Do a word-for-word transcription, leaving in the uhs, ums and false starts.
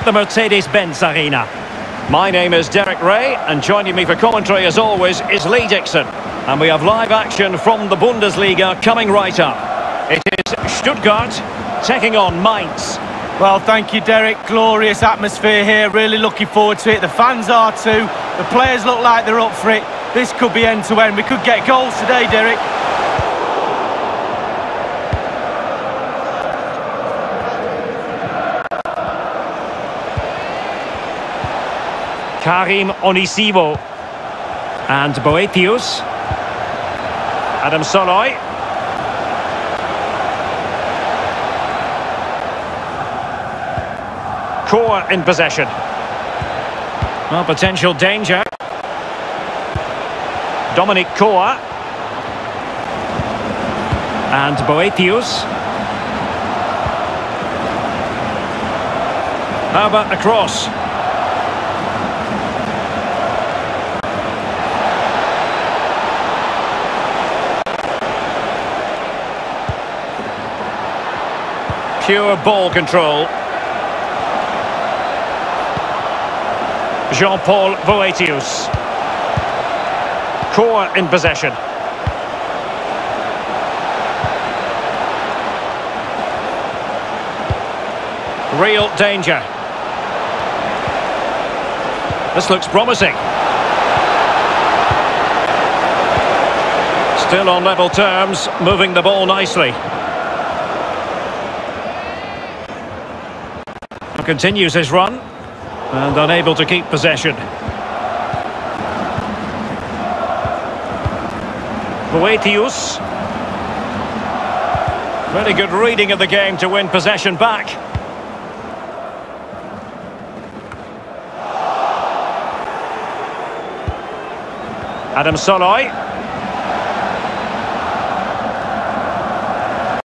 at the Mercedes-Benz Arena. My name is Derek Ray, and joining me for commentary, as always, is Lee Dixon. And we have live action from the Bundesliga coming right up. It is Stuttgart taking on Mainz. Well, thank you, Derek. Glorious atmosphere here. Really looking forward to it. The fans are too. The players look like they're up for it. This could be end-to-end. We could get goals today, Derek. Karim Oniṣivo and Boetius. Adam Soloy. Core in possession. Well, potential danger. Dominic Koa and Boetius. How about a cross? Pure ball control. Jean-Paul Boetius. Core in possession. Real danger. This looks promising. Still on level terms, moving the ball nicely. Continues his run, and unable to keep possession. Boetius. Very good reading of the game to win possession back. Adam Soloy.